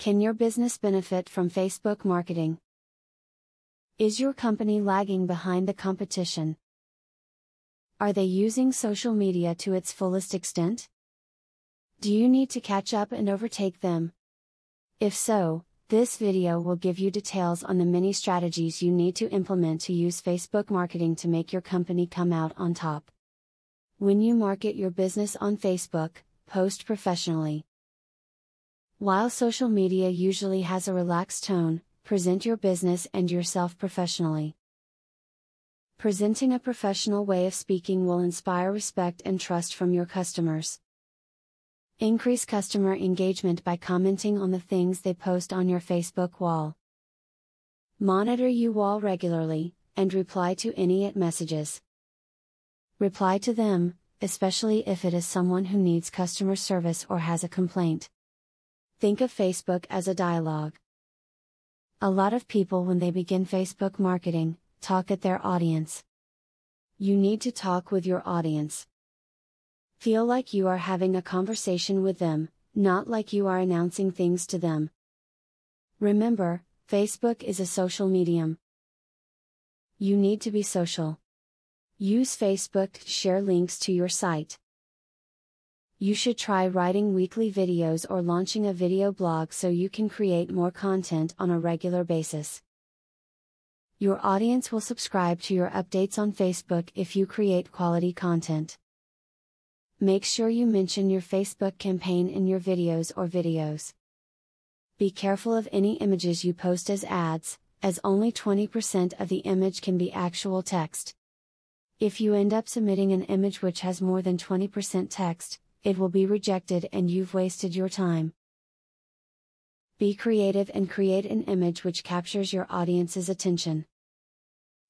Can your business benefit from Facebook marketing? Is your company lagging behind the competition? Are they using social media to its fullest extent? Do you need to catch up and overtake them? If so, this video will give you details on the many strategies you need to implement to use Facebook marketing to make your company come out on top. When you market your business on Facebook, post professionally. While social media usually has a relaxed tone, present your business and yourself professionally. Presenting a professional way of speaking will inspire respect and trust from your customers. Increase customer engagement by commenting on the things they post on your Facebook wall. Monitor your wall regularly, and reply to any messages. Reply to them, especially if it is someone who needs customer service or has a complaint. Think of Facebook as a dialogue. A lot of people, when they begin Facebook marketing, talk at their audience. You need to talk with your audience. Feel like you are having a conversation with them, not like you are announcing things to them. Remember, Facebook is a social medium. You need to be social. Use Facebook to share links to your site. You should try writing weekly videos or launching a video blog so you can create more content on a regular basis. Your audience will subscribe to your updates on Facebook if you create quality content. Make sure you mention your Facebook campaign in your videos. Be careful of any images you post as ads, as only 20% of the image can be actual text. If you end up submitting an image which has more than 20% text, it will be rejected and you've wasted your time. Be creative and create an image which captures your audience's attention.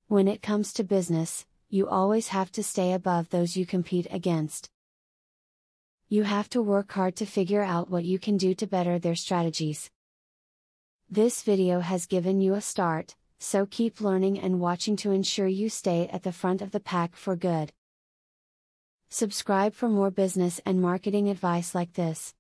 When it comes to business, you always have to stay above those you compete against. You have to work hard to figure out what you can do to better their strategies. This video has given you a start, so keep learning and watching to ensure you stay at the front of the pack for good. Subscribe for more business and marketing advice like this.